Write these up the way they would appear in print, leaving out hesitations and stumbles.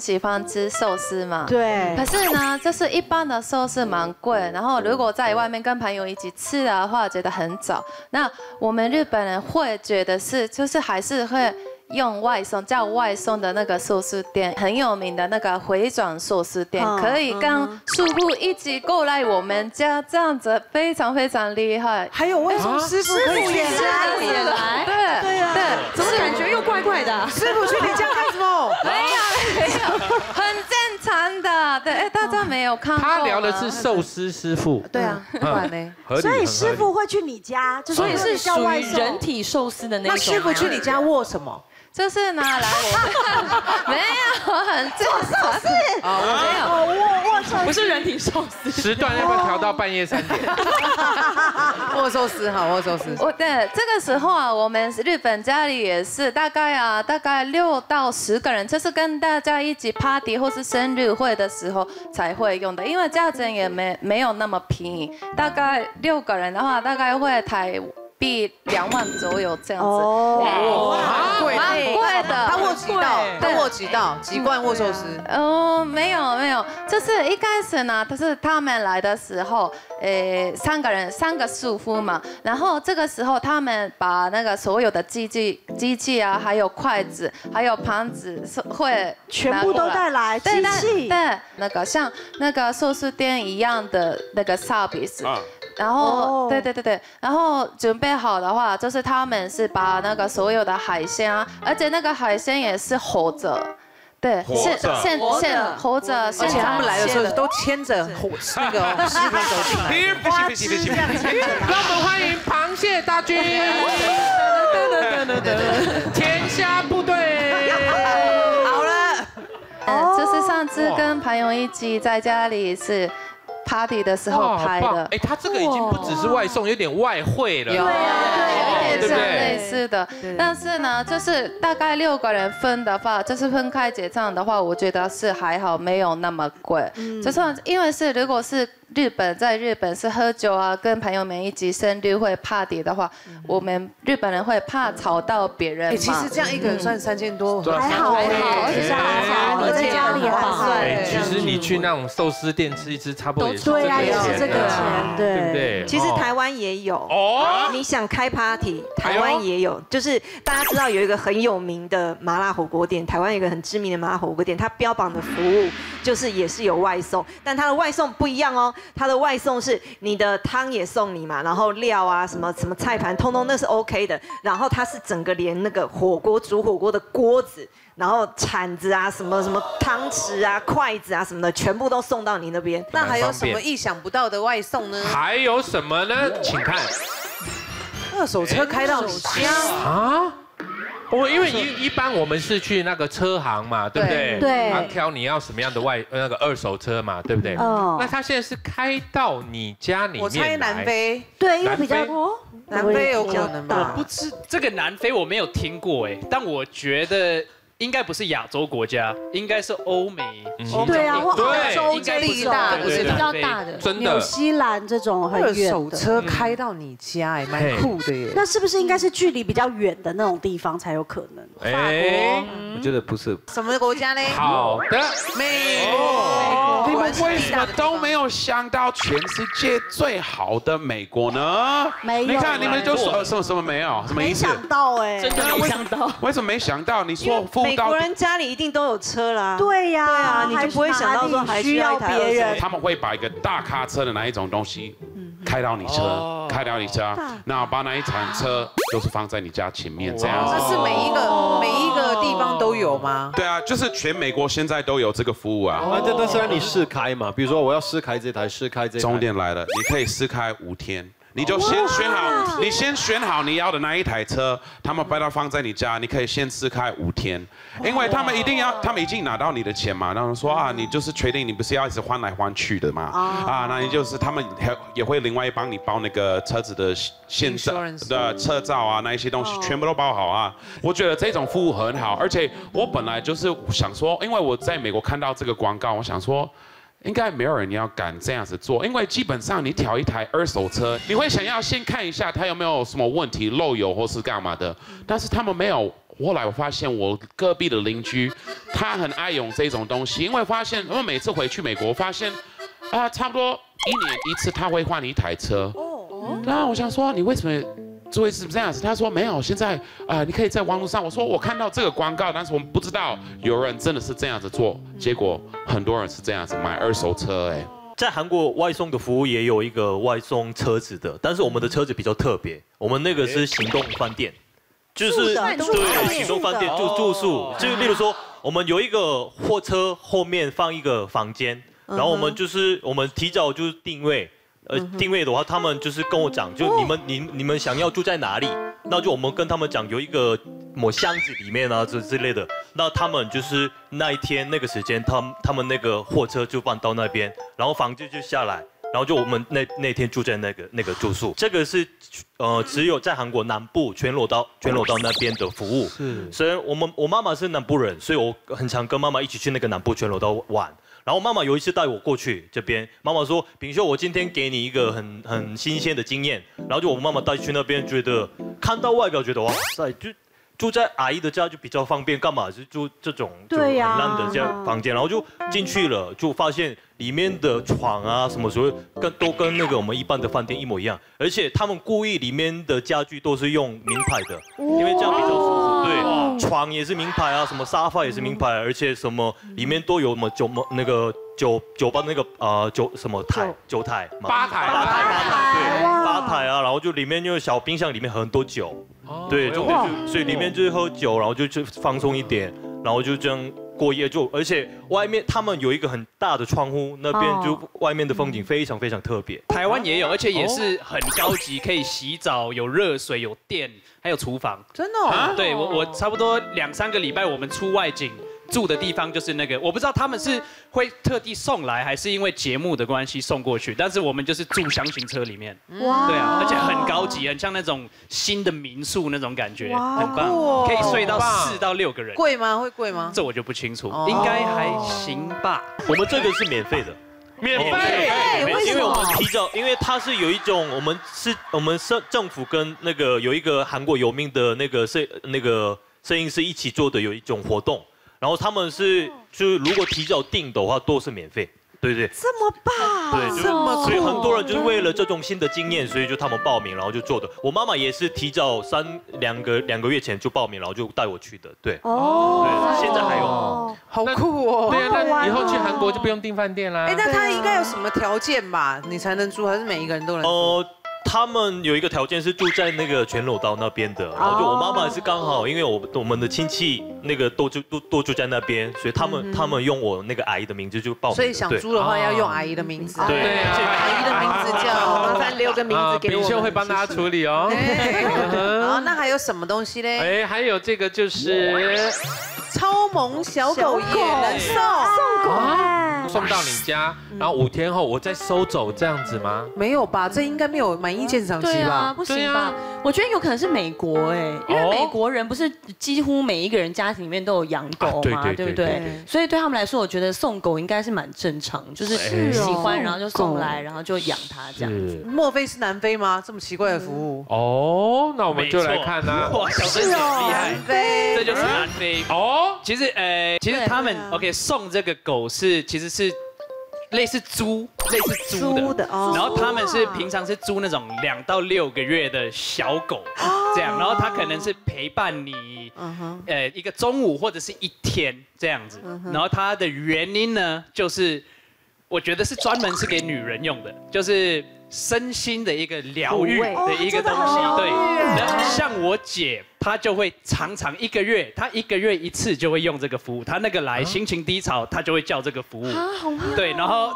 喜欢吃寿司嘛？对。可是呢，就是一般的寿司蛮贵，然后如果在外面跟朋友一起吃的话，觉得很早。那我们日本人会觉得是，就是还是会用外送，叫外送的那个寿司店，很有名的那个回转寿司店，可以跟叔父一起过来我们家，这样子非常厉害。还有外送师傅可以去你家里来，对，怎么感觉又怪怪的？师傅去你家干什么？没有，很正常的。对，哎，大家没有看过。他聊的是寿司师傅。对啊，怪没。所以师傅会去你家，所以是属于人体寿司的那种。那师傅去你家握什么？ 就是拿来我没有，很做寿司啊，我没有，握寿司不是人体寿司，时段要不要调到半夜3点？握寿司好，握寿司。对，这个时候啊，我们日本家里也是大概6到10个人，就是跟大家一起 party 或是生日会的时候才会用的，因为价钱也没有那么便宜，大概6个人的话，大概会台币2万左右这样子，哦，蛮贵的。他握几道，几罐握寿司？哦，没有，就是一开始呢，就是他们来的时候，3个人师傅嘛，然后这个时候他们把那个所有的机器啊，还有筷子，还有盘子会全部都带来，机器对，那个像那个寿司店一样的那个 service。 然后，对，然后准备好的话，就是他们是把那个所有的海鲜啊，而且那个海鲜也是活着，对，活着，而且他们来的时候都牵着那个师傅走进来，让我们欢迎螃蟹大军，甜虾部队。好了，就是上次跟朋友一起在家里是 party 的时候拍的，哎，他这个已经不只是外送，有点外汇了，对，有点像类似的。但是呢，就是大概6个人分的话，就是分开结账的话，我觉得是还好，没有那么贵。就是因为是如果是在日本是喝酒啊，跟朋友们一起生日会 party 的话，我们日本人会怕吵到别人嘛。其实这样一个人算3000多，还好，而且家里还算。其实你去那种寿司店吃一吃，差不多。 对啊，也是这个钱，对不对？其实台湾也有哦。你想开 party， 台湾也有，就是大家知道有一个很有名的麻辣火锅店，台湾有一个很知名的麻辣火锅店，它标榜的服务就是也是有外送，但它的外送不一样哦。它的外送是你的汤也送你嘛，然后料啊什么菜盘，通通那是 OK 的。然后它是整个连那个煮火锅的锅子。 然后铲子啊，什么汤匙啊、筷子啊什么的，全部都送到你那边。那还有什么意想不到的外送呢？还有什么呢？请看，二手车开到你家啊！我因为一般我们是去那个车行嘛，对不对？对。他挑你要什么样的那个二手车嘛，对不对？哦。那他现在是开到你家里面来。我猜南非。对，因为比较多。 南非有可能吧？我不知这个南非我没有听过哎，但我觉得。 应该不是亚洲国家，应该是欧美。对啊，欧洲这一大不是比较大的，纽西兰这种很远的。二手车开到你家，哎，蛮酷的耶。那是不是应该是距离比较远的那种地方才有可能？哎，我觉得不是。什么国家呢？好的，美国。你们为什么都没有想到全世界最好的美国呢？没有。你看你们就说什么没有？什么意思？没想到哎，真的没想到。为什么没想到？你说。 美国人家里一定都有车啦，对呀，你就不会想到说还需要别人。他们会把一个大卡车的那一种东西开到你家，那把那一台车都是放在你家前面这样子。那是每一个地方都有吗？对啊，就是全美国现在都有这个服务啊。但是让你试开嘛，比如说我要试开这台，试开这台。重点来了，你可以试开5天。 你就先选好你要的那一台车，他们把它放在你家，你可以先试开5天，因为他们已经拿到你的钱嘛，然后说啊，你就是确定你不是要一直换来换去的嘛，啊，那你就是他们也会另外帮你包那个车子的现证的车照啊，那一些东西全部都包好啊。我觉得这种服务很好，而且我本来就是想说，因为我在美国看到这个广告，我想说。 应该没有人要敢这样子做，因为基本上你挑一台二手车，你会想要先看一下它有没有什么问题、漏油或是干嘛的。但是他们没有，后来我发现我隔壁的邻居，他很爱用这种东西，因为发现我每次回去美国，发现啊，差不多1年1次他会换一台车。哦，那我想说你为什么会是这样子？他说没有，现在你可以在网络上。我说我看到这个广告，但是我们不知道有人真的是这样子做，结果很多人是这样子买二手车哎。 在韩国外送的服务也有一个外送车子的，但是我们的车子比较特别，我们那个是行动饭店，就是对行动饭店住宿，就例如说我们有一个货车后面放一个房间，然后我们提早就是定位，定位的话他们就是跟我讲，就你们想要住在哪里，那就我们跟他们讲有一个某箱子里面啊之类的。 那他们就是那一天那个时间，他们那个货车就搬到那边，然后房子就下来，然后就我们那天住在那个住宿。这个是只有在韩国南部全罗道那边的服务。是，所以我妈妈是南部人，所以我很常跟妈妈一起去那个南部全罗道玩。 然后妈妈有一次带我过去这边，妈妈说：“秉秀，我今天给你一个很新鲜的经验。”然后就我妈妈带去那边，觉得看到外表觉得哇塞，就。 住在阿姨的家就比较方便，干嘛就住这种就很烂的家房间，然后就进去了，就发现里面的床啊什么所谓都跟那个我们一般的饭店一模一样，而且他们故意里面的家具都是用名牌的，因为这样比较舒服。对，床也是名牌啊，什么沙发也是名牌，而且什么里面都有什么酒吧那个吧台，对，吧台啊，然后就里面就小冰箱里面很多酒。 对，所以里面就是喝酒，然后就放松一点，然后就这样过夜就，而且外面他们有一个很大的窗户，那边就外面的风景非常特别。台湾也有，而且也是很高级，可以洗澡，有热水，有电，还有厨房。真的、哦？对，我差不多2、3个礼拜，我们出外景。 住的地方就是那个，我不知道他们是会特地送来，还是因为节目的关系送过去。但是我们就是住厢型车里面，哇，对啊，而且很高级，很像那种新的民宿那种感觉，很棒，可以睡到4到6个人。贵吗？会贵吗？这我就不清楚，应该还行吧。我们这个是免费的，免费，因为我们提早，因为它是有一种我们政府跟那个有一个韩国有名的那个摄影师一起做的有一种活动。 然后他们是，就是如果提早订的话，都是免费，对不对？这么棒，对，所以很多人就是为了这种新的经验，所以就他们报名，然后就做的。我妈妈也是提早两个月前就报名，然后就带我去的，对。哦，现在还有，好酷哦！对啊，那以后去韩国就不用订饭店啦。哎，那他应该有什么条件吧？你才能住，还是每一个人都能住？他们有一个条件是住在那个全罗道那边的，然后就我妈妈是刚好，因为我们的亲戚那个都住在那边，所以他们用我那个阿姨的名字就报名。所以想租的话要用阿姨的名字。对，阿姨的名字叫，麻烦留个名字给我。秉秀会帮大家处理哦。啊，那还有什么东西嘞？哎，还有这个就是超萌小狗也能送。 送到你家，然后5天后我再收走，这样子吗？没有吧，这应该没有满意鉴赏期吧？对啊，不行吧？我觉得有可能是美国哎，因为美国人不是几乎每一个人家庭里面都有养狗嘛，对不对？所以对他们来说，我觉得送狗应该是蛮正常，就是喜欢然后就送来，然后就养它这样子。莫非是南非吗？这么奇怪的服务？哦，那我们就来看啦。哇，小生姐厉害，这就是南非哦。其实他们 OK 送这个狗是其实。 是类似租的，然后他们是平常是租那种2到6个月的小狗，这样，然后它可能是陪伴你，一个中午或者是1天这样子，然后它的原因呢，就是我觉得是专门是给女人用的，就是身心的一个疗愈的一个东西，对。然后像我姐。 他就会常常1个月，他1个月1次就会用这个服务。他那个来心情低潮，他就会叫这个服务。对，然后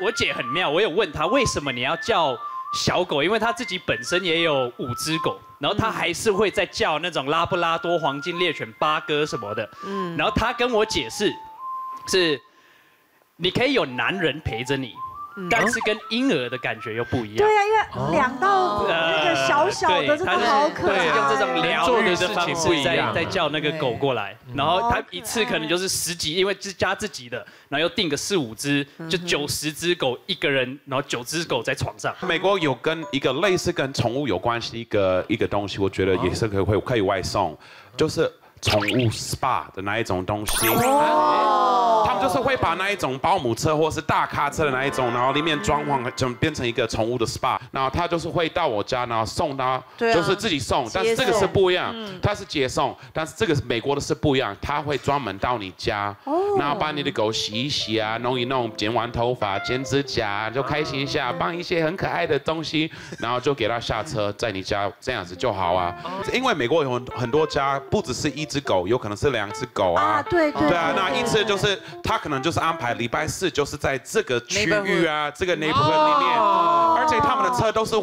我姐很妙，我有问她为什么你要叫小狗，因为她自己本身也有5只狗，然后她还是会在叫那种拉布拉多、黄金猎犬、八哥什么的。嗯，然后她跟我解释，是你可以有男人陪着你。 但是跟婴儿的感觉又不一样。对啊，因为2到那个小的真的好可爱。用这种疗愈的方式再叫那个狗过来，然后它1次可能就是10几，因为是家自己的，然后又订个4、5只，就90只狗一个人，然后9只狗在床上。美国有跟一个类似跟宠物有关系一个东西，我觉得也是可以外送，就是宠物 SPA 的那一种东西。他们就是会把那一种保姆车或是大卡车的那一种，然后里面装潢就变成一个宠物的 SPA， 然后他就是会到我家，然后送他，就是自己送，但是这个是不一样，他是接送，但是这个美国的是不一样，他会专门到你家，然后把你的狗洗一洗啊，弄一弄，剪完头发、剪指甲，就开心一下，帮一些很可爱的东西，然后就给他下车，在你家这样子就好啊。因为美国有很多家，不只是一只狗，有可能是2只狗啊，对啊，那一次就是。 他可能就是安排礼拜4就是在这个区域啊，这个 neighborhood 里面，而且他们的车都是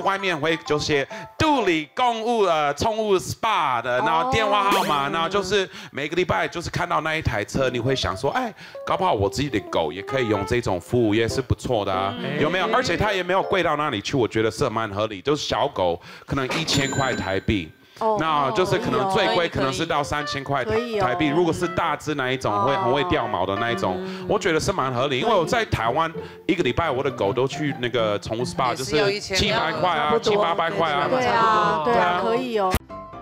外面会就是独立公务宠物 SPA 的，然后电话号码，然后就是每个礼拜就是看到那一台车，你会想说，哎，搞不好我自己的狗也可以用这种服务，也是不错的啊，有没有？而且它也没有贵到那里去，我觉得是蛮合理，就是小狗可能1000块台币。 那就是可能最贵可能是到3000块台币，如果是大只那一种会很会掉毛的那一种，我觉得是蛮合理。因为我在台湾1个礼拜我的狗都去那个宠物 SPA， 就是700块啊，700-800块啊，对啊，对啊，可以哦。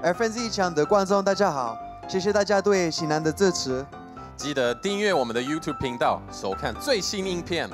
FNZ 1强的观众大家好，谢谢大家对型男的支持，记得订阅我们的 YouTube 频道，收看最新影片。